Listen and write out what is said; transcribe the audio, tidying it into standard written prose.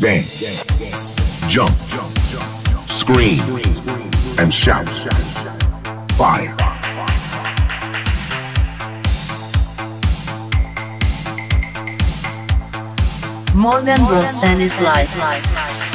Dance, jump, scream, and shout. Fire. Morgan Rosxan is live.